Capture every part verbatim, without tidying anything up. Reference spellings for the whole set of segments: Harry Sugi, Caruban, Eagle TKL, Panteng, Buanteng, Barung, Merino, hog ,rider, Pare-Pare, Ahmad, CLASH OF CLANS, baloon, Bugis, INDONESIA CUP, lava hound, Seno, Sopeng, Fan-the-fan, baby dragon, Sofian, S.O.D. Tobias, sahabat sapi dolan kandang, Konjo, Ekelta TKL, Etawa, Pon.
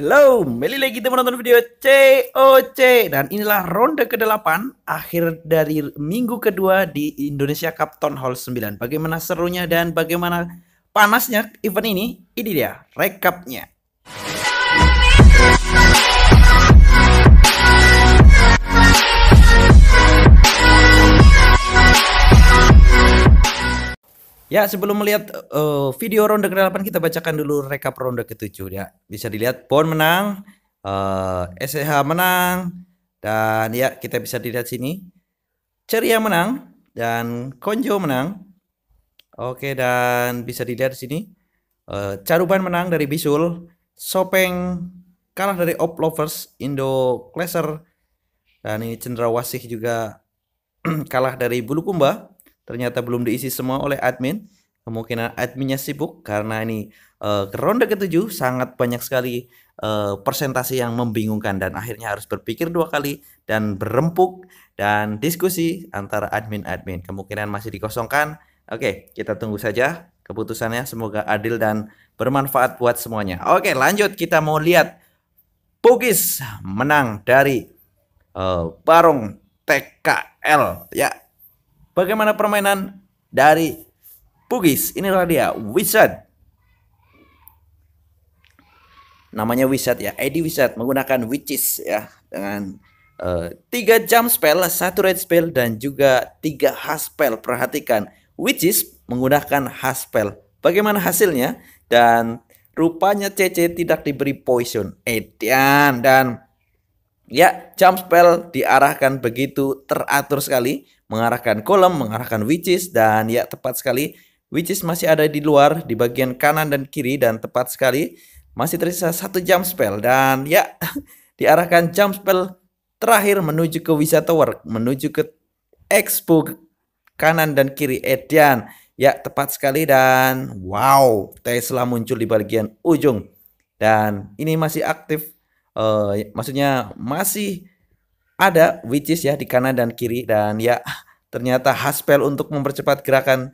Hello, kembali lagi kita menonton video C O C. Dan inilah ronde kedelapan, akhir dari minggu kedua di Indonesia Cup Town Hall sembilan. Bagaimana serunya dan bagaimana panasnya event ini? Ini dia rekapnya. Ya, sebelum melihat uh, video ronde kedelapan, kita bacakan dulu rekap ronde ketujuh ya. Bisa dilihat Pon menang, uh, S C H menang, dan ya kita bisa dilihat sini Ceria menang dan Konjo menang. Oke, dan bisa dilihat sini uh, Caruban menang dari Bisul, Sopeng kalah dari Oplovers, Indo Klaser, dan ini Cendrawasih juga kalah dari Bulukumba. Ternyata belum diisi semua oleh admin. Kemungkinan adminnya sibuk karena ini uh, ronde ketujuh sangat banyak sekali uh, persentase yang membingungkan, dan akhirnya harus berpikir dua kali dan berempuk dan diskusi antara admin-admin. Kemungkinan masih dikosongkan. Oke, kita tunggu saja keputusannya. Semoga adil dan bermanfaat buat semuanya. Oke, lanjut kita mau lihat Bugis menang dari uh, Barung T K L ya. Bagaimana permainan dari Bugis? Inilah dia Wizard. Namanya Wizard ya, Edi Wizard menggunakan witches ya, dengan uh, tiga jump spell, satu red spell, dan juga tiga has spell. Perhatikan, witches menggunakan has spell. Bagaimana hasilnya? Dan rupanya C C tidak diberi poison, Edian, dan ya jump spell diarahkan begitu teratur sekali. Mengarahkan kolom, mengarahkan witches, dan ya tepat sekali. Witches masih ada di luar, di bagian kanan dan kiri, dan tepat sekali. Masih tersisa satu jump spell, dan ya diarahkan jump spell terakhir menuju ke Wizard Tower, menuju ke Expo kanan dan kiri, Edian. Ya tepat sekali, dan wow, Tesla muncul di bagian ujung. Dan ini masih aktif, uh, maksudnya masih ada witches ya di kanan dan kiri, dan ya ternyata haspel untuk mempercepat gerakan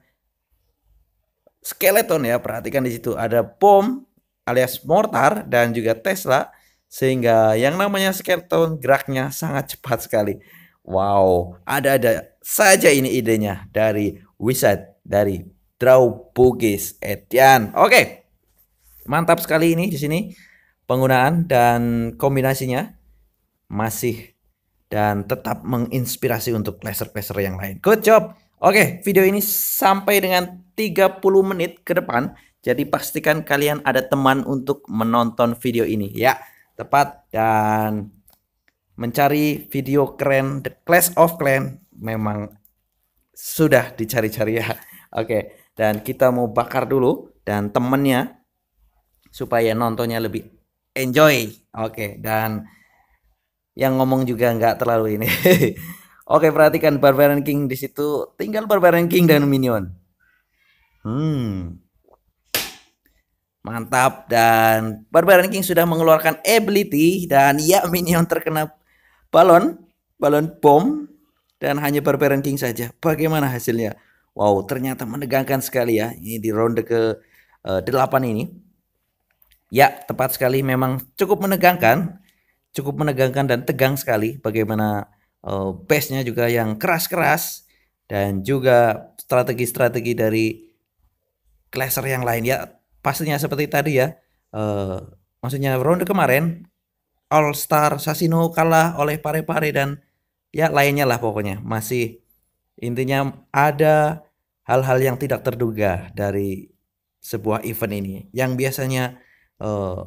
skeleton ya. Perhatikan di situ ada bom alias mortar dan juga Tesla, sehingga yang namanya skeleton geraknya sangat cepat sekali. Wow, ada-ada saja ini idenya dari Wizard, dari Draw Bugis Edian. Oke, mantap sekali ini di sini penggunaan dan kombinasinya masih dan tetap menginspirasi untuk klaser-klaser yang lain. Good job. Oke, video ini sampai dengan tiga puluh menit ke depan. Jadi pastikan kalian ada teman untuk menonton video ini ya. Tepat dan mencari video keren, The Clash of Clans memang sudah dicari-cari ya. Oke, dan kita mau bakar dulu dan temennya supaya nontonnya lebih enjoy. Oke, dan yang ngomong juga nggak terlalu ini. Oke, perhatikan Barbarian King di situ, tinggal Barbarian King dan Minion. Hmm, mantap, dan Barbarian King sudah mengeluarkan ability, dan ya Minion terkena balon, balon bom, dan hanya Barbarian King saja. Bagaimana hasilnya? Wow, ternyata menegangkan sekali ya. Ini di ronde ke uh, delapan ini. Ya, tepat sekali, memang cukup menegangkan. Cukup menegangkan dan tegang sekali. Bagaimana uh, base-nya juga yang keras-keras. Dan juga strategi-strategi dari klaser yang lain. Ya pastinya seperti tadi ya. Uh, maksudnya ronde kemarin. All Star Sasino kalah oleh Pare-Pare dan ya lainnya lah pokoknya. Masih intinya ada hal-hal yang tidak terduga dari sebuah event ini. Yang biasanya Uh,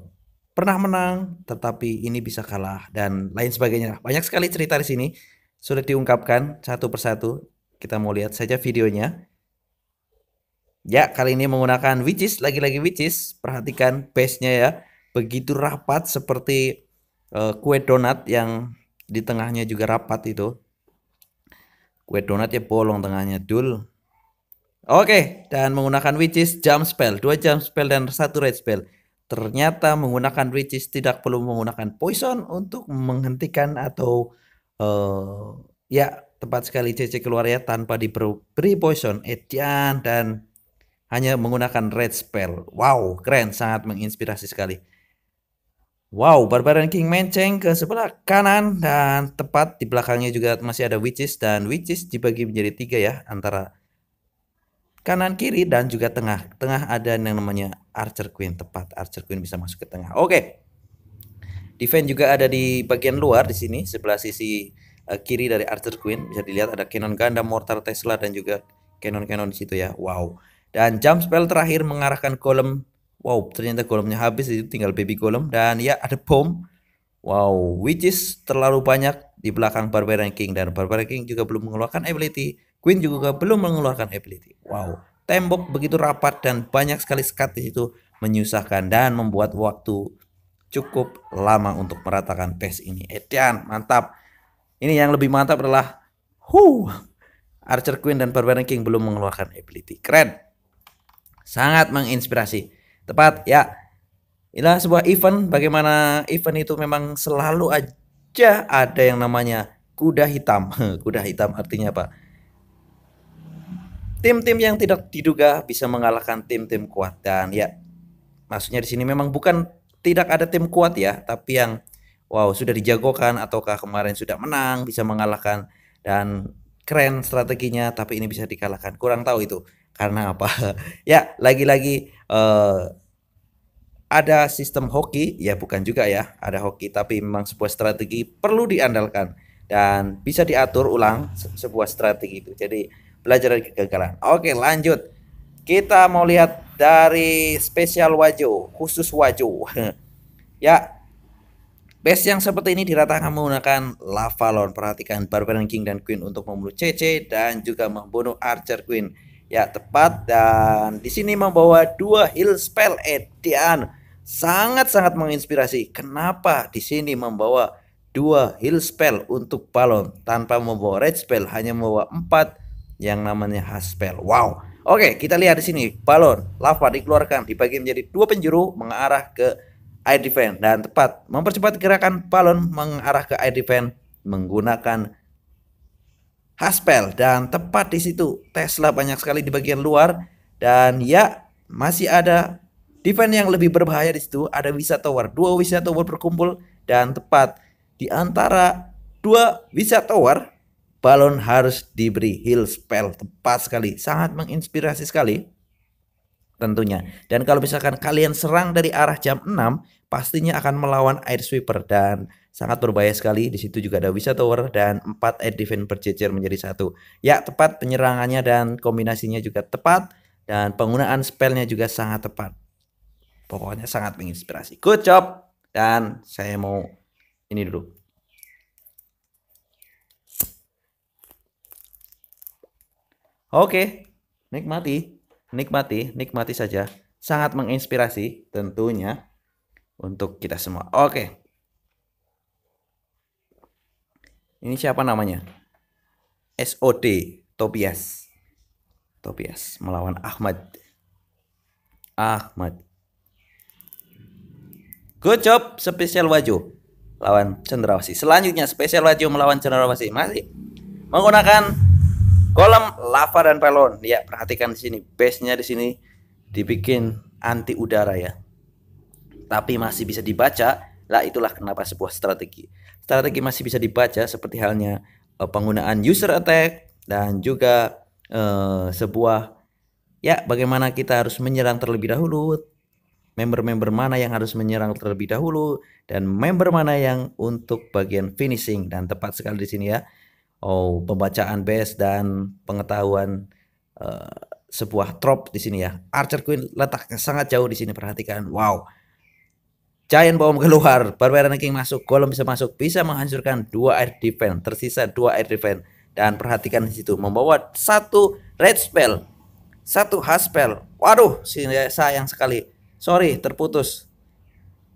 pernah menang tetapi ini bisa kalah dan lain sebagainya. Banyak sekali cerita di sini sudah diungkapkan satu persatu. Kita mau lihat saja videonya ya. Kali ini menggunakan witches, lagi-lagi witches. Perhatikan base-nya ya, begitu rapat seperti uh, kue donat yang di tengahnya juga rapat. Itu kue donat ya, bolong tengahnya dul. Oke, dan menggunakan witches jump spell, dua jump spell dan satu red spell. Ternyata menggunakan witches tidak perlu menggunakan poison untuk menghentikan atau uh, ya tepat sekali C C keluar ya tanpa diberi poison, Edian, dan hanya menggunakan red spell. Wow, keren, sangat menginspirasi sekali. Wow, Barbarian King menceng ke sebelah kanan dan tepat di belakangnya juga masih ada Witches, dan Witches dibagi menjadi tiga ya, antara kanan kiri dan juga tengah. Tengah ada yang namanya Archer Queen, tepat Archer Queen bisa masuk ke tengah. Oke. Okay. Defense juga ada di bagian luar di sini, sebelah sisi uh, kiri dari Archer Queen bisa dilihat ada Cannon Ganda, Mortar Tesla dan juga Cannon-Cannon di situ ya. Wow. Dan jump spell terakhir mengarahkan golem. Wow, ternyata golemnya habis, itu tinggal baby golem. Dan ya ada bom. Wow, Witches terlalu banyak di belakang Barbarian King. Dan Barbarian King juga belum mengeluarkan ability, Queen juga belum mengeluarkan ability. Wow, tembok begitu rapat dan banyak sekali skat di situ, menyusahkan dan membuat waktu cukup lama untuk meratakan base ini. Edian, mantap. Ini yang lebih mantap adalah huh, Archer Queen dan Barbarian King belum mengeluarkan ability. Keren. Sangat menginspirasi. Tepat ya, inilah sebuah event, bagaimana event itu memang selalu aja ada yang namanya kuda hitam. Kuda hitam artinya apa? Tim-tim yang tidak diduga bisa mengalahkan tim-tim kuat. Dan ya, maksudnya di sini memang bukan tidak ada tim kuat ya, tapi yang wow sudah dijagokan ataukah kemarin sudah menang bisa mengalahkan dan keren strateginya, tapi ini bisa dikalahkan. Kurang tahu itu karena apa. Ya, lagi-lagi Uh, ada sistem hoki ya, bukan juga ya, ada hoki, tapi memang sebuah strategi perlu diandalkan dan bisa diatur ulang se sebuah strategi itu. Jadi belajar dari kegagalan. Oke, lanjut kita mau lihat dari spesial Wajo, khusus Wajo. Ya, base yang seperti ini diratakan menggunakan Lavalon. Perhatikan Barbarian King dan Queen untuk membunuh C C dan juga membunuh Archer Queen. Ya, tepat, dan di sini membawa dua heal spell. Edian, sangat-sangat menginspirasi. Kenapa di sini membawa dua heal spell untuk balon tanpa membawa red spell, hanya membawa empat yang namanya has spell. Wow. Oke, kita lihat di sini balon lava dikeluarkan, dibagi menjadi dua penjuru mengarah ke air defense, dan tepat mempercepat gerakan balon mengarah ke air defense menggunakan Haspel. Dan tepat di situ Tesla banyak sekali di bagian luar, dan ya masih ada defense yang lebih berbahaya di situ. Ada Wizard Tower, dua Wizard Tower berkumpul, dan tepat di antara dua Wizard Tower balon harus diberi heal spell. Tepat sekali, sangat menginspirasi sekali tentunya. Dan kalau misalkan kalian serang dari arah jam enam, pastinya akan melawan air sweeper dan sangat berbahaya sekali. Di situ juga ada Wisa Tower dan empat air defense berjejer menjadi satu. Ya, tepat penyerangannya dan kombinasinya juga tepat, dan penggunaan spellnya juga sangat tepat. Pokoknya sangat menginspirasi. Good job. Dan saya mau ini dulu. Oke, nikmati. Nikmati, nikmati saja. Sangat menginspirasi tentunya untuk kita semua. Oke. Ini siapa namanya? S O D. Tobias. Tobias melawan Ahmad. Ahmad. Good job, spesial Wajo lawan Cendrawasih. Selanjutnya spesial Wajo melawan Cendrawasih. Masih menggunakan golem lava dan balon. Ya, perhatikan di sini base-nya di sini dibikin anti udara ya. Tapi masih bisa dibaca. Lah, itulah kenapa sebuah strategi. Strategi masih bisa dibaca seperti halnya uh, penggunaan user attack dan juga uh, sebuah ya bagaimana kita harus menyerang terlebih dahulu. Member-member mana yang harus menyerang terlebih dahulu dan member mana yang untuk bagian finishing, dan tepat sekali di sini ya. Oh, pembacaan base dan pengetahuan uh, sebuah trop di sini ya. Archer Queen letaknya sangat jauh di sini, perhatikan. Wow. Giant Bomb keluar, Barbarian King masuk, golem bisa masuk, bisa menghancurkan dua air defense. Tersisa dua air defense, dan perhatikan di situ membawa satu red spell, satu has spell. Waduh, sayang sekali. Sorry, terputus.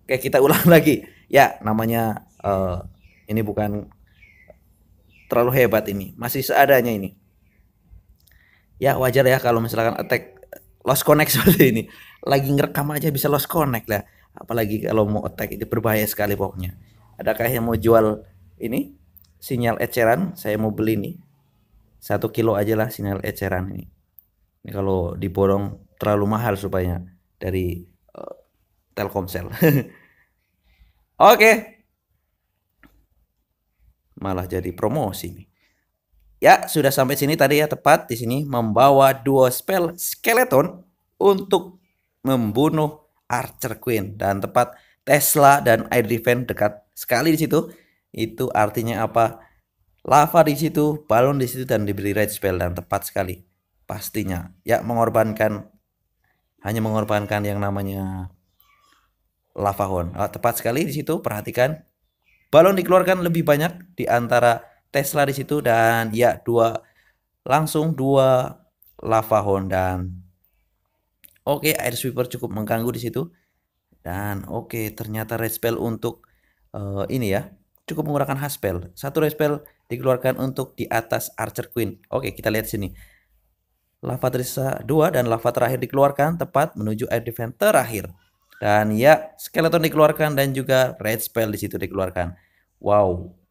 Oke, kita ulang lagi. Ya, namanya uh, ini bukan terlalu hebat, ini masih seadanya ini. Ya, wajar ya kalau misalkan attack lost connect seperti ini. Lagi ngerekam aja bisa lost connect lah. Apalagi kalau mau attack, itu berbahaya sekali pokoknya. Adakah yang mau jual ini sinyal eceran? Saya mau beli nih. Satu kilo aja lah sinyal eceran ini. Ini kalau diborong terlalu mahal supaya dari uh, Telkomsel. Oke. Malah jadi promosi nih. Ya, sudah sampai sini tadi ya, tepat di sini membawa duo spell skeleton untuk membunuh Archer Queen, dan tepat Tesla dan Air Defense dekat sekali di situ. Itu artinya apa? Lava di situ, balon di situ, dan diberi red spell, dan tepat sekali pastinya. Ya, mengorbankan, hanya mengorbankan yang namanya Lava Horn. Oh, tepat sekali di situ, perhatikan. Balon dikeluarkan lebih banyak di antara Tesla di situ, dan ya dua langsung dua Lava Horn, dan oke, okay, Air Sweeper cukup mengganggu di situ, dan oke, okay, ternyata red spell untuk uh, ini ya cukup menggunakan hard spell. Satu red spell dikeluarkan untuk di atas Archer Queen. Oke, okay, kita lihat sini Lava Trisa dua dan Lava terakhir dikeluarkan tepat menuju Air Defense terakhir, dan ya skeleton dikeluarkan dan juga red spell di situ dikeluarkan. Wow.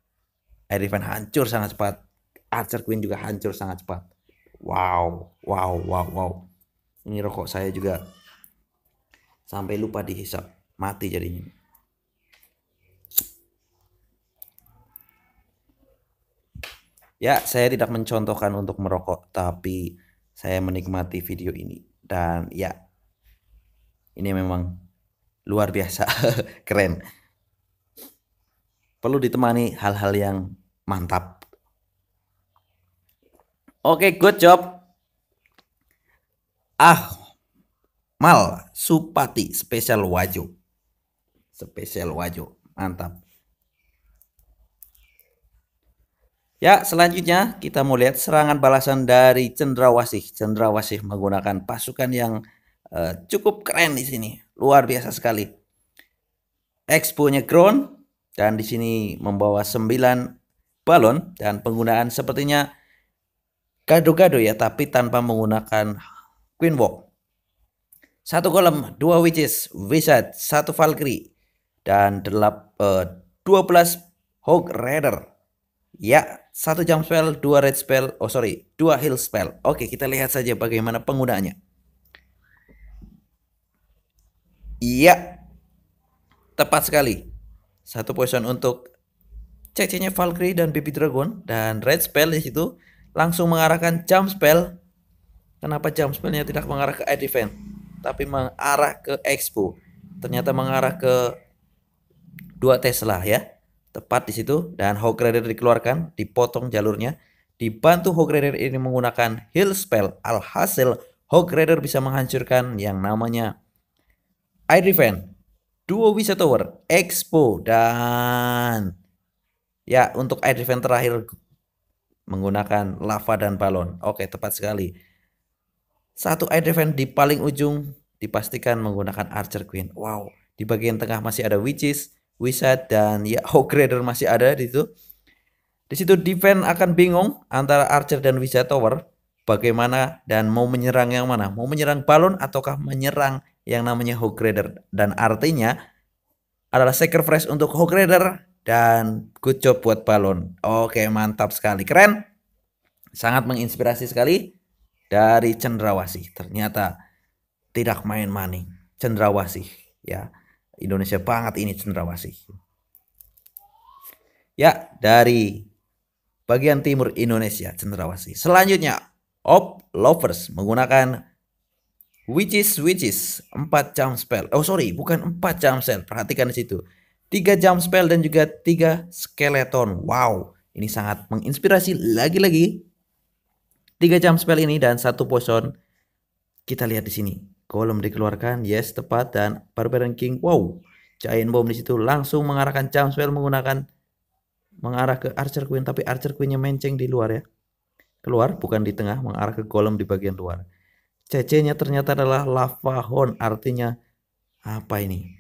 Air Defense hancur sangat cepat. Archer Queen juga hancur sangat cepat. Wow, wow, wow, wow. Ini rokok saya juga sampai lupa dihisap, mati jadinya. Ya, saya tidak mencontohkan untuk merokok, tapi saya menikmati video ini. Dan ya, ini memang luar biasa, keren. Perlu ditemani hal-hal yang mantap. Oke, okay, good job. Ahmad Supati spesial Wajo. Spesial Wajo, mantap. Ya, selanjutnya kita mau lihat serangan balasan dari Cendrawasih. Cendrawasih menggunakan pasukan yang uh, cukup keren di sini. Luar biasa sekali. Expo-nya ground, dan di sini membawa sembilan balon, dan penggunaan sepertinya gado-gado ya, tapi tanpa menggunakan Queen Walk. Satu golem, dua witches, wizard, satu Valkyrie, dan delap, eh, dua belas Hog Rider. Ya, satu jump spell, dua red spell, oh sorry, dua heal spell. Oke, kita lihat saja bagaimana penggunaannya. Iya, tepat sekali. Satu poison untuk C C-nya Valkyrie dan Baby Dragon, dan red spell di situ langsung mengarahkan jump spell. Kenapa jump spellnya tidak mengarah ke Air Defense, tapi mengarah ke Expo? Ternyata mengarah ke dua Tesla ya, tepat di situ. Dan Hog Rider dikeluarkan, dipotong jalurnya, dibantu Hog Rider ini menggunakan heal spell. Alhasil Hog Rider bisa menghancurkan yang namanya Air Defense, duo Wizard Tower, Expo, dan ya untuk Air Defense terakhir menggunakan lava dan balon. Oke, tepat sekali. Satu Air Defense di paling ujung dipastikan menggunakan Archer Queen. Wow, di bagian tengah masih ada witches, wizard, dan ya Hog Rider masih ada di situ. Di situ defense akan bingung antara Archer dan Wizard Tower bagaimana dan mau menyerang yang mana? Mau menyerang balon ataukah menyerang yang namanya Hog Rider? Dan artinya adalah sacrifice untuk Hog Rider dan good job buat balon. Oke, mantap sekali, keren. Sangat menginspirasi sekali dari Cendrawasih. Ternyata tidak main-main Cendrawasih ya. Indonesia banget ini Cendrawasih. Ya, dari bagian timur Indonesia Cendrawasih. Selanjutnya Oplovers menggunakan Witches, witches, empat jump spell. Oh sorry, bukan empat jump spell. Perhatikan di situ, tiga jump spell dan juga tiga skeleton. Wow, ini sangat menginspirasi lagi-lagi. Tiga jump spell ini dan satu poison. Kita lihat di sini, golem dikeluarkan, yes tepat, dan Barbarian King. Wow, Giant Bomb di situ langsung mengarahkan jump spell menggunakan mengarah ke Archer Queen, tapi Archer Queennya menceng di luar ya, keluar bukan di tengah, mengarah ke golem di bagian luar. C C-nya ternyata adalah Lava Horn, artinya apa ini?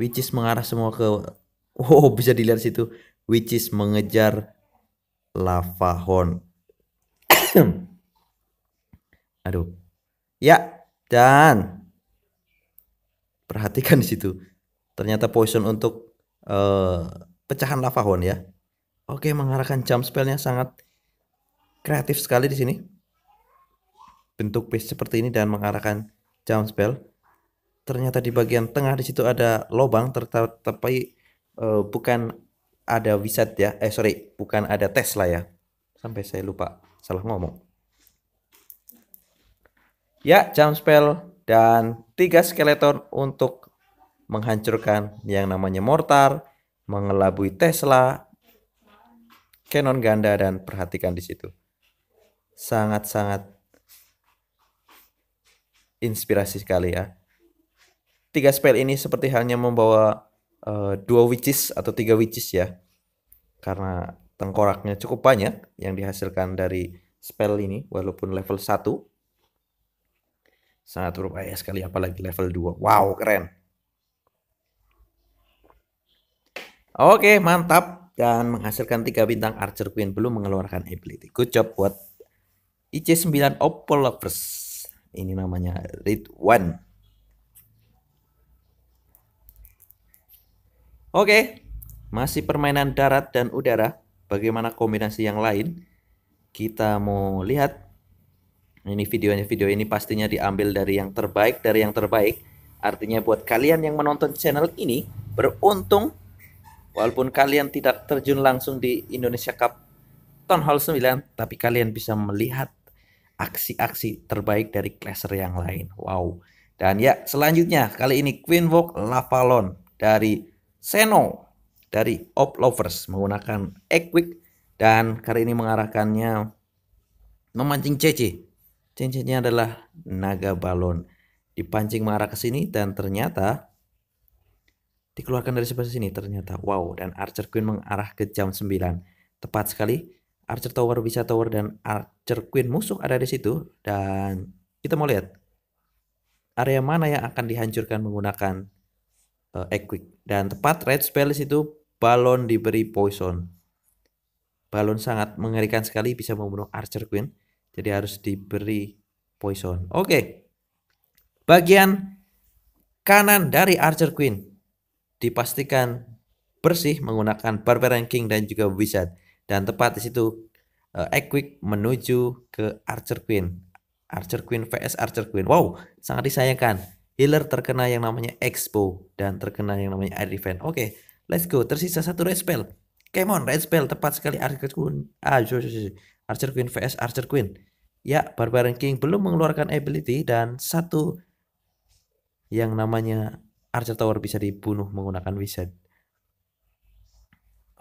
Witches mengarah semua ke, oh bisa dilihat situ, Witches mengejar Lava Horn. Aduh. Ya, dan perhatikan di situ, ternyata poison untuk uh, pecahan Lava Horn ya. Oke, mengarahkan jump spellnya sangat kreatif sekali di sini. Bentuk base seperti ini dan mengarahkan jump spell. ternyata di bagian tengah di situ ada lobang, tetapi uh, bukan ada wizard ya, eh sorry, bukan ada tes lah ya, sampai saya lupa salah ngomong. Ya, jump spell dan tiga skeleton untuk menghancurkan yang namanya mortar, mengelabui Tesla, cannon ganda, dan perhatikan di situ. Sangat-sangat inspirasi sekali ya. Tiga spell ini seperti halnya membawa uh, dua witches atau tiga witches ya. Karena tengkoraknya cukup banyak yang dihasilkan dari spell ini walaupun level satu. Sangat berbahaya sekali apalagi level dua. Wow, keren. Oke, mantap. Dan menghasilkan tiga bintang Archer Queen belum mengeluarkan ability. Good job buat I C sembilan Oplovers. Ini namanya R I T one. Oke, masih permainan darat dan udara. Bagaimana kombinasi yang lain? Kita mau lihat. Ini videonya, video ini pastinya diambil dari yang terbaik, dari yang terbaik. Artinya buat kalian yang menonton channel ini, beruntung walaupun kalian tidak terjun langsung di Indonesia Cup Town Hall sembilan, tapi kalian bisa melihat aksi-aksi terbaik dari clasher yang lain. Wow. Dan ya, selanjutnya kali ini Queen Walk Lavalon dari Seno, dari Oplovers menggunakan Equick dan kali ini mengarahkannya memancing C C. Cincinnya adalah naga balon. Dipancing mengarah ke sini dan ternyata dikeluarkan dari sebelah sini. Ternyata wow, dan Archer Queen mengarah ke jam sembilan. Tepat sekali. Archer Tower bisa tower dan Archer Queen musuh ada di situ. Dan kita mau lihat area mana yang akan dihancurkan menggunakan uh, Equick. Dan tepat red spell di situ, balon diberi poison. Balon sangat mengerikan sekali, bisa membunuh Archer Queen. Jadi harus diberi poison. Oke. Okay. Bagian kanan dari Archer Queen dipastikan bersih menggunakan Barbarian King dan juga Wizard. Dan tepat di situ uh, Equick menuju ke Archer Queen. Archer Queen versus Archer Queen. Wow, sangat disayangkan. Healer terkena yang namanya Expo dan terkena yang namanya Air Defense. Oke, okay, let's go. Tersisa satu red spell. Come on, red spell, tepat sekali Archer Queen. Ah, sorry, sorry. Archer Queen versus Archer Queen. Ya, Barbarian King belum mengeluarkan ability dan satu yang namanya Archer Tower bisa dibunuh menggunakan Wizard.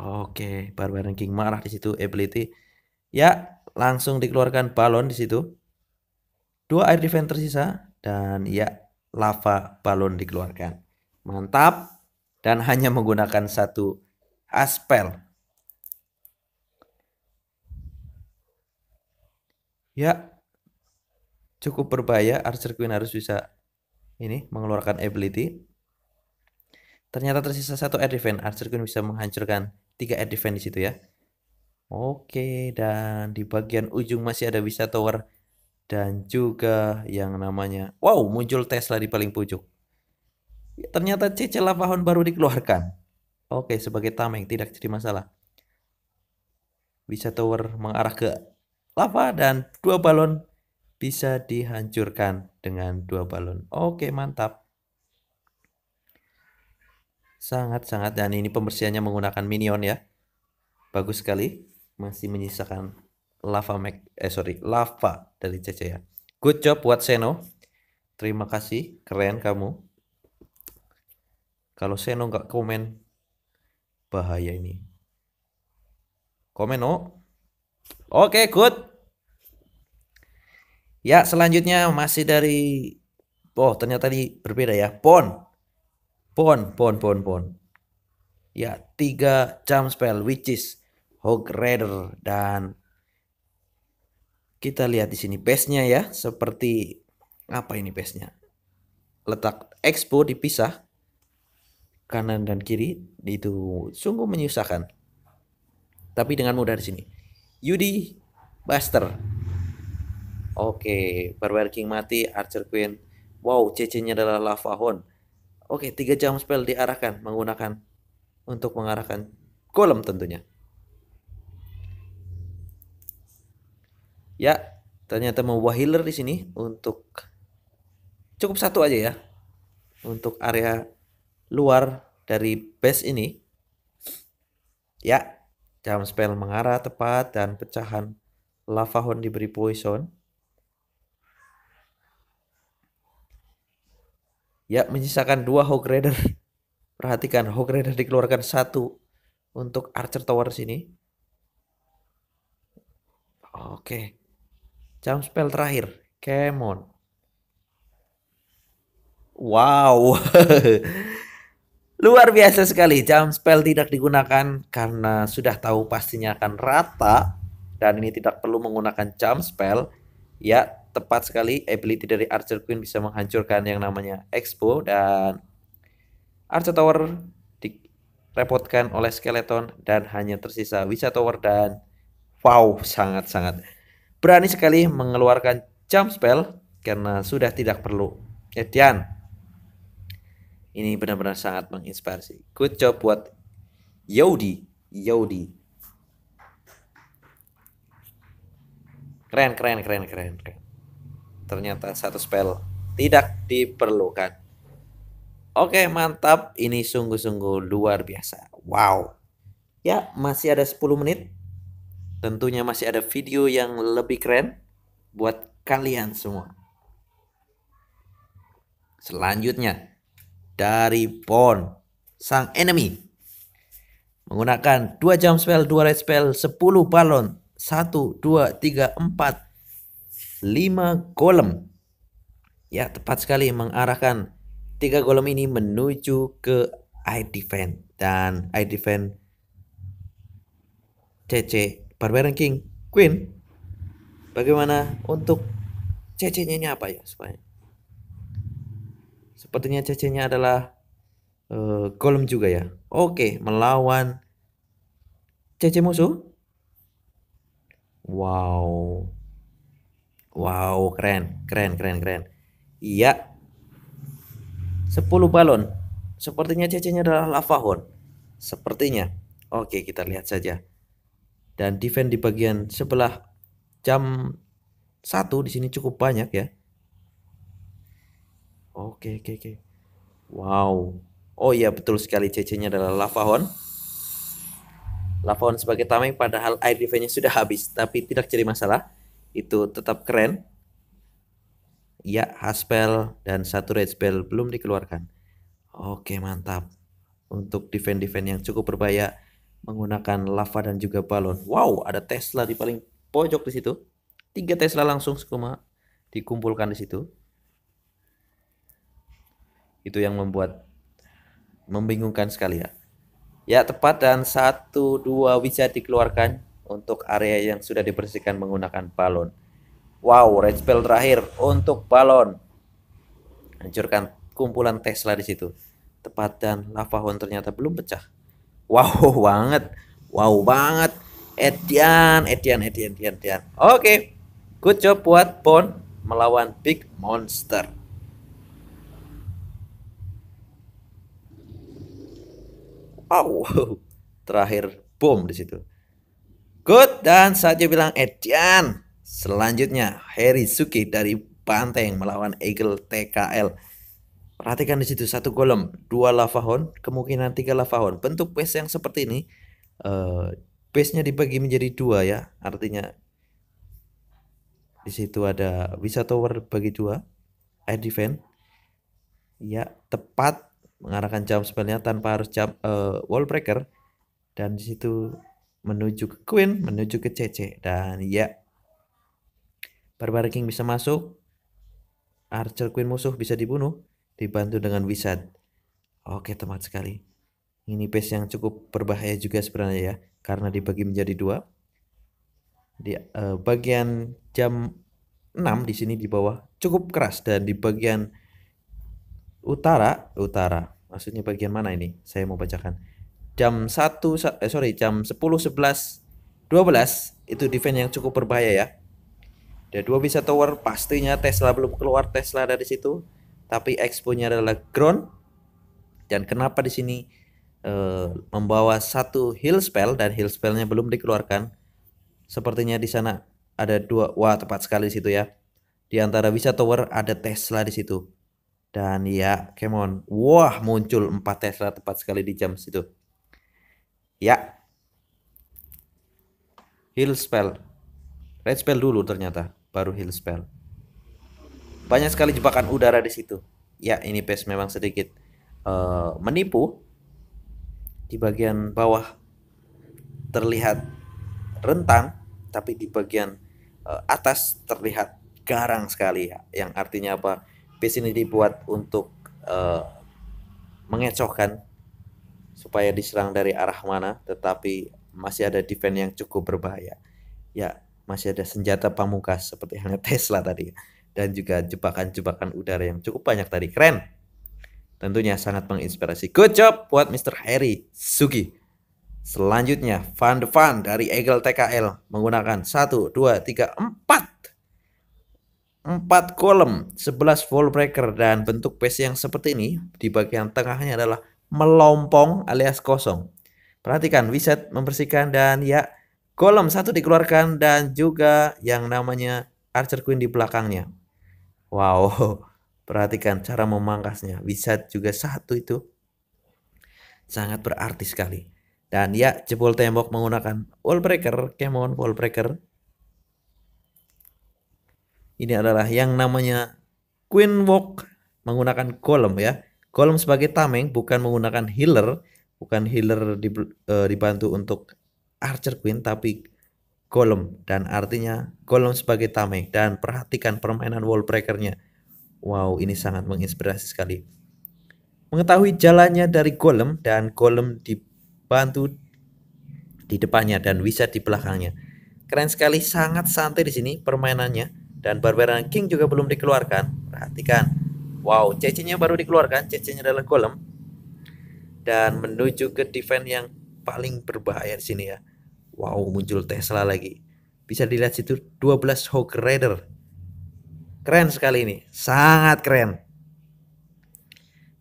Oke, Barbarian King marah di situ ability. Ya, langsung dikeluarkan balon di situ. Dua air defense tersisa dan ya lava balon dikeluarkan. Mantap dan hanya menggunakan satu aspel. Ya, cukup berbahaya. Archer Queen harus bisa ini mengeluarkan ability. Ternyata tersisa satu air defense. Archer Queen bisa menghancurkan tiga air defense di situ ya. Oke, dan di bagian ujung masih ada Wisa Tower dan juga yang namanya wow, muncul Tesla di paling pojok. Ternyata C C Lavahon baru dikeluarkan. Oke, sebagai tameng tidak jadi masalah. Wisa Tower mengarah ke lava dan dua balon bisa dihancurkan dengan dua balon. Oke, mantap. Sangat-sangat, dan ini pembersihannya menggunakan minion ya. Bagus sekali. Masih menyisakan lava mag, eh sorry, lava dari C C ya. Good job buat Seno. Terima kasih, keren kamu. Kalau Seno nggak komen, bahaya ini. Komen oh. Oke, okay, good. Ya, selanjutnya masih dari oh, ternyata ini berbeda ya. Pon. Pon, pon, pon, pon. Ya, tiga jump spell which is Hog Rider dan kita lihat di sini base-nya ya, seperti apa ini base-nya? Letak Expo dipisah kanan dan kiri, itu sungguh menyusahkan. Tapi dengan mudah di sini. Yudi Buster. Oke, Barbarian King mati, Archer Queen. Wow, C C-nya adalah Lavahon. Oke, tiga jump spell diarahkan menggunakan untuk mengarahkan golem tentunya. Ya, ternyata membawa healer di sini untuk cukup satu aja ya. untuk area luar dari base ini. Ya, jump spell mengarah tepat dan pecahan lava horn diberi poison. Ya, menyisakan dua Hawk Raider. Perhatikan, Hawk Raider dikeluarkan satu untuk Archer Tower sini. Oke, jump spell terakhir, come on. Wow, luar biasa sekali. Jump spell tidak digunakan karena sudah tahu pastinya akan rata. Dan ini tidak perlu menggunakan jump spell. Ya, tepat sekali. Ability dari Archer Queen bisa menghancurkan yang namanya Expo. Dan Archer Tower direpotkan oleh Skeleton. Dan hanya tersisa Wizard Tower. Dan wow, sangat-sangat berani sekali mengeluarkan jump spell. Karena sudah tidak perlu. Edian, ini benar-benar sangat menginspirasi. Good job buat Yudi. Yudi. Keren, keren, keren, keren, keren. Ternyata satu spell tidak diperlukan. Oke, mantap. Ini sungguh-sungguh luar biasa. Wow. Ya, masih ada sepuluh menit. Tentunya masih ada video yang lebih keren buat kalian semua. Selanjutnya, dari Pon, sang enemy. Menggunakan dua jump spell, dua red spell, sepuluh balon. satu, dua, tiga, empat, lima golem. Ya, tepat sekali mengarahkan tiga golem ini menuju ke I Defend. Dan I Defend C C Barbarian King Queen. Bagaimana untuk C C-nya ini apa ya? Supaya sepertinya C C-nya adalah uh, golem juga ya. Oke, melawan C C musuh. Wow, wow, keren, keren, keren, keren. Iya, sepuluh balon. Sepertinya C C-nya adalah lava horn. Sepertinya. Oke, kita lihat saja. Dan defense di bagian sebelah jam satu di sini cukup banyak ya. Oke, oke, oke. Wow. Oh iya, betul sekali, C C-nya adalah lava horn. Lavon sebagai tameng, padahal air defense-nya sudah habis, tapi tidak jadi masalah. Itu tetap keren. Ya, haspel dan satu red spell belum dikeluarkan. Oke, mantap. Untuk defense-defense yang cukup berbahaya menggunakan lava dan juga balon. Wow, ada Tesla di paling pojok di situ. Tiga Tesla langsung sekuma dikumpulkan di situ. Itu yang membuat membingungkan sekali ya. Ya, tepat, dan satu dua wizard dikeluarkan untuk area yang sudah dibersihkan menggunakan balon. Wow, red spell terakhir untuk balon. Hancurkan kumpulan Tesla di situ. Tepat, dan lava horn ternyata belum pecah. Wow banget. Wow banget. Edian, Edian, Edian, Edian, Edian. Oke. Good job buat Pon melawan Big Monster. Wow, terakhir boom di situ. Good, dan saja bilang Edian. Selanjutnya Harry Sugi dari Panteng melawan Eagle T K L. Perhatikan di situ satu golem, dua lava horn, kemungkinan tiga lava horn. Bentuk base yang seperti ini, uh, base-nya dibagi menjadi dua ya. Artinya di situ ada Wizard Tower bagi dua, air defense. Ya, tepat. Mengarahkan jump spellnya tanpa harus jump uh, wall breaker, dan disitu menuju ke Queen, menuju ke C C, dan ya, Barbarian King bisa masuk, Archer Queen musuh bisa dibunuh, dibantu dengan Wizard. Oke, teman sekali. Ini base yang cukup berbahaya juga sebenarnya ya, karena dibagi menjadi dua. Di uh, bagian jam enam di sini di bawah cukup keras, dan di bagian utara, utara, maksudnya bagian mana ini? Saya mau bacakan. Jam satu, eh sorry, jam sepuluh, sebelas, dua belas, itu defense yang cukup berbahaya ya. Ada dua bisa tower, pastinya Tesla belum keluar, Tesla dari situ. Tapi expo-nya adalah ground. Dan kenapa di sini eh, membawa satu heal spell, dan heal spell-nya belum dikeluarkan. Sepertinya di sana ada dua, wah tepat sekali di situ ya. Di antara bisa tower ada Tesla di situ. Dan ya, come on. Wah, muncul empat Tesla tepat sekali di jam situ. Ya. Heal spell. Red spell dulu ternyata, baru heal spell. Banyak sekali jebakan udara di situ. Ya, ini pace memang sedikit uh, menipu. Di bagian bawah terlihat rentan, tapi di bagian uh, atas terlihat garang sekali ya. Yang artinya apa? Pace ini dibuat untuk uh, mengecohkan supaya diserang dari arah mana, tetapi masih ada defense yang cukup berbahaya. Ya, masih ada senjata pamungkas seperti halnya Tesla tadi, dan juga jebakan-jebakan udara yang cukup banyak tadi. Keren. Tentunya sangat menginspirasi. Good job buat mister Harry Sugi. Selanjutnya Fan-the-fan dari Eagle T K L menggunakan satu, dua, tiga, empat. empat kolom, sebelas wall breaker, dan bentuk pace yang seperti ini di bagian tengahnya adalah melompong alias kosong. Perhatikan Wizard membersihkan, dan ya kolom satu dikeluarkan, dan juga yang namanya Archer Queen di belakangnya. Wow, perhatikan cara memangkasnya. Wizard juga satu itu sangat berarti sekali. Dan ya jebol tembok menggunakan wall breaker, come on wall breaker. Ini adalah yang namanya Queen Walk menggunakan golem ya. Golem sebagai tameng, bukan menggunakan healer, bukan healer di, uh, dibantu untuk Archer Queen, tapi golem, dan artinya golem sebagai tameng. Dan perhatikan permainan wall breakernya. Wow, ini sangat menginspirasi sekali. Mengetahui jalannya dari golem, dan golem dibantu di depannya dan Wizard di belakangnya. Keren sekali, sangat santai di sini permainannya. Dan Barbarian King juga belum dikeluarkan. Perhatikan. Wow, C C-nya baru dikeluarkan. C C-nya adalah golem. Dan menuju ke defense yang paling berbahaya di sini ya. Wow, muncul Tesla lagi. Bisa dilihat situ dua belas Hawk Rider. Keren sekali ini. Sangat keren.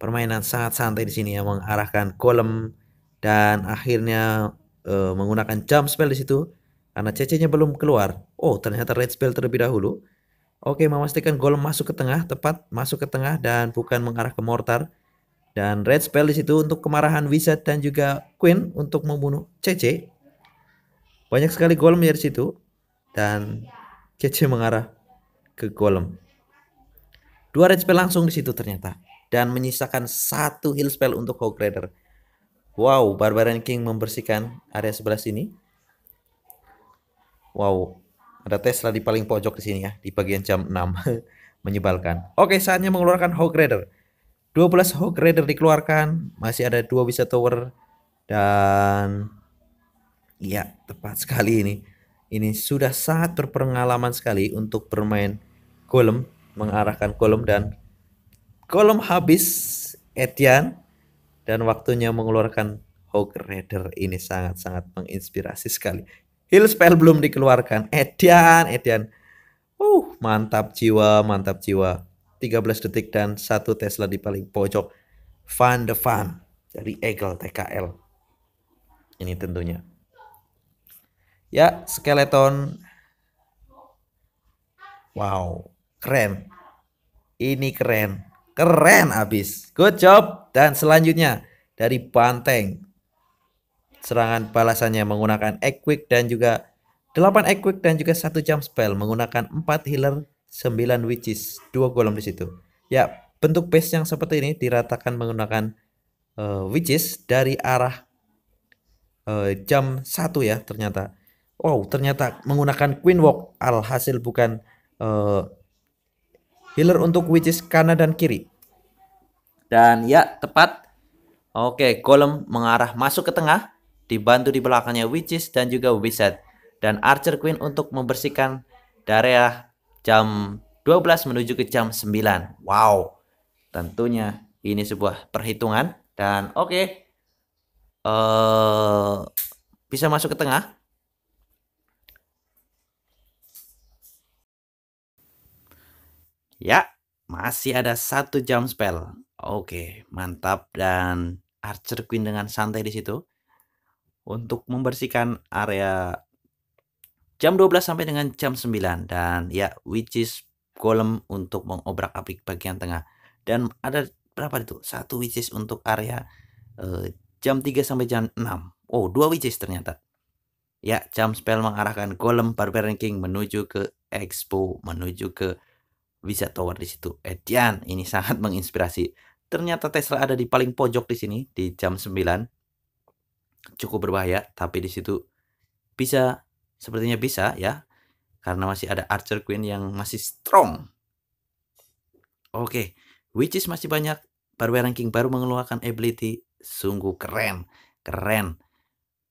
Permainan sangat santai di sini ya, mengarahkan golem dan akhirnya eh, menggunakan jump spell di situ karena C C-nya belum keluar. Oh, ternyata red spell terlebih dahulu. Oke, memastikan golem masuk ke tengah, tepat masuk ke tengah dan bukan mengarah ke mortar. Dan red spell di situ untuk kemarahan Wizard dan juga Queen untuk membunuh C C. Banyak sekali golem di situ dan C C mengarah ke golem. Dua red spell langsung di situ ternyata dan menyisakan satu heal spell untuk Hawk Rider. Wow, Barbarian King membersihkan area sebelah sini. Wow. Ada Tesla di paling pojok di sini ya, di bagian jam enam. Menyebalkan. Oke, saatnya mengeluarkan Hawk Rider. dua belas Hawk Rider dikeluarkan, masih ada dua Wizard Tower dan ya, tepat sekali ini. Ini sudah sangat berpengalaman sekali untuk bermain golem, mengarahkan golem dan golem habis Edian dan waktunya mengeluarkan Hawk Rider. Ini sangat-sangat menginspirasi sekali. Heal spell belum dikeluarkan. Edian, Edian. Uh, mantap jiwa, mantap jiwa. tiga belas detik dan satu Tesla di paling pojok. Fan-the-fan dari Eagle T K L. Ini tentunya. Ya, skeleton. Wow, keren. Ini keren. Keren abis. Good job. Dan selanjutnya dari Buanteng. Serangan balasannya menggunakan equip dan juga delapan equip dan juga satu jump spell menggunakan empat healer, sembilan witches, dua golem di situ. Ya, bentuk base yang seperti ini diratakan menggunakan uh, witches dari arah uh, jam satu ya ternyata. Wow, ternyata menggunakan Queen Walk, alhasil bukan uh, healer untuk witches kanan dan kiri. Dan ya, tepat. Oke, golem mengarah masuk ke tengah. Dibantu di belakangnya witches dan juga wizard. Dan Archer Queen untuk membersihkan daerah jam dua belas menuju ke jam sembilan. Wow. Tentunya ini sebuah perhitungan. Dan oke. Okay, uh, bisa masuk ke tengah. Ya. Masih ada satu jump spell. Oke. Okay, mantap. Dan Archer Queen dengan santai di situ. Untuk membersihkan area jam dua belas sampai dengan jam sembilan. Dan ya, which is golem untuk mengobrak-abrik bagian tengah. dan ada berapa itu? Satu which is untuk area eh, jam tiga sampai jam enam. Oh, dua which is ternyata. Ya, jam spell mengarahkan golem Barbarian King menuju ke Expo, menuju ke Wizard Tower di situ. Edian, ini sangat menginspirasi. Ternyata Tesla ada di paling pojok di sini di jam sembilan. Cukup berbahaya, tapi di situ bisa, sepertinya bisa ya. Karena masih ada Archer Queen yang masih strong. Oke, okay. Which is masih banyak. Barbarian King baru mengeluarkan ability, sungguh keren. Keren.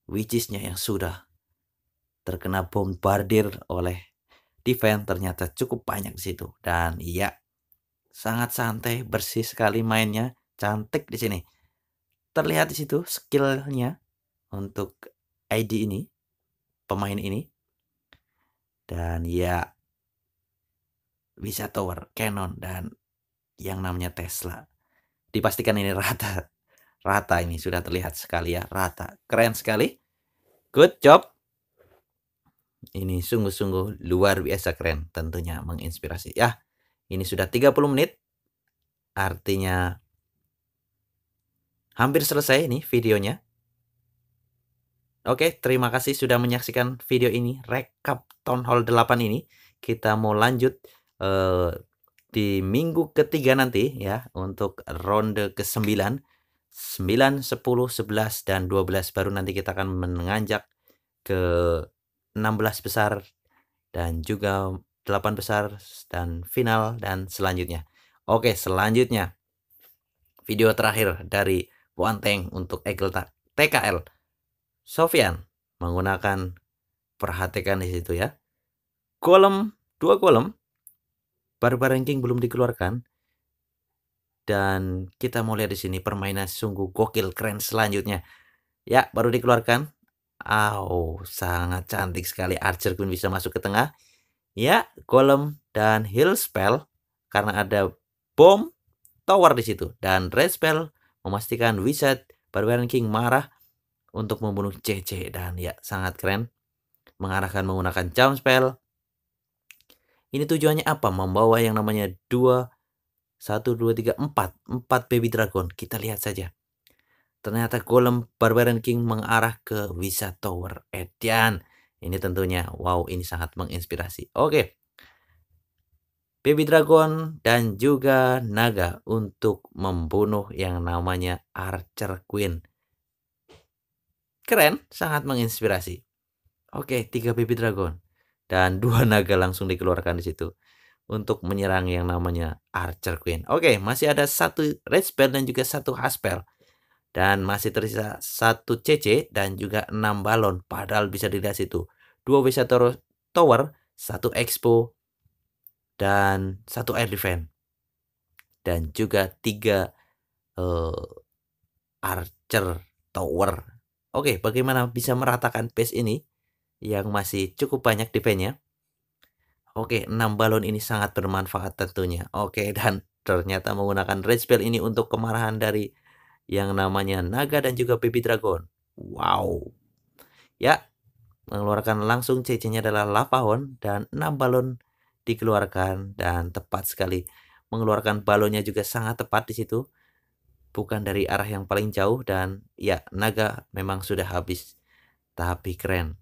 Which is-nya yang sudah terkena bombardir oleh defense ternyata cukup banyak di situ, dan iya sangat santai, bersih sekali mainnya, cantik di sini. Terlihat di situ skillnya untuk I D ini, pemain ini. Dan ya bisa tower, cannon, dan yang namanya Tesla. Dipastikan ini rata. Rata ini sudah terlihat sekali ya, rata. Keren sekali. Good job. Ini sungguh-sungguh luar biasa keren, tentunya menginspirasi ya. Ini sudah tiga puluh menit, artinya hampir selesai ini videonya. Oke, terima kasih sudah menyaksikan video ini, rekap Town Hall delapan ini. Kita mau lanjut eh, di minggu ketiga nanti ya, untuk ronde ke sembilan, sembilan, sepuluh, sebelas, dan dua belas. Baru nanti kita akan menanjak ke enam belas besar dan juga delapan besar dan final dan selanjutnya. Oke, selanjutnya video terakhir dari Buanteng untuk Ekelta T K L. Sofian menggunakan, perhatikan di situ ya, golem, dua golem, Barbarian King belum dikeluarkan, dan kita mau lihat di sini permainan sungguh gokil keren selanjutnya. Ya, baru dikeluarkan. Oh, sangat cantik sekali. Archer Queen bisa masuk ke tengah. Ya, golem dan heal spell karena ada bom tower di situ, dan red spell memastikan wizard Barbarian King marah untuk membunuh C C, dan ya sangat keren. Mengarahkan menggunakan jump spell. Ini tujuannya apa? Membawa yang namanya dua satu dua tiga empat empat baby dragon. Kita lihat saja. Ternyata golem Barbarian King mengarah ke Wizard Tower. Edian. Ini tentunya wow, ini sangat menginspirasi. Oke. Baby Dragon dan juga naga untuk membunuh yang namanya Archer Queen. Keren, sangat menginspirasi. Oke, tiga baby dragon dan dua naga langsung dikeluarkan di situ untuk menyerang yang namanya Archer Queen. Oke, masih ada satu red spell dan juga satu haspel. Dan masih tersisa satu C C dan juga enam balon. Padahal bisa dilihat situ. Dua Wizard Tower, satu Expo, dan satu Air Defense. Dan juga tiga uh, Archer Tower. Oke, bagaimana bisa meratakan base ini yang masih cukup banyak defense-nya? Oke, enam balon ini sangat bermanfaat tentunya. Oke, dan ternyata menggunakan red spell ini untuk kemarahan dari yang namanya naga dan juga baby dragon. Wow. Ya, mengeluarkan langsung C C-nya adalah lava horn dan enam balon dikeluarkan, dan tepat sekali. Mengeluarkan balonnya juga sangat tepat di situ. Bukan dari arah yang paling jauh, dan ya naga memang sudah habis. Tapi keren.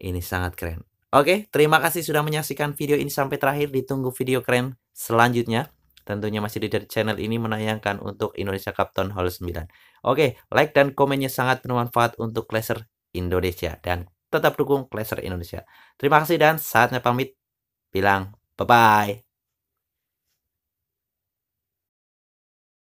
Ini sangat keren. Oke, terima kasih sudah menyaksikan video ini sampai terakhir. Ditunggu video keren selanjutnya. Tentunya masih di dari channel ini menayangkan untuk Indonesia Cup Town Hall sembilan. Oke, like dan komennya sangat bermanfaat untuk Clasher Indonesia. Dan tetap dukung Clasher Indonesia. Terima kasih dan saatnya pamit. Bilang bye-bye.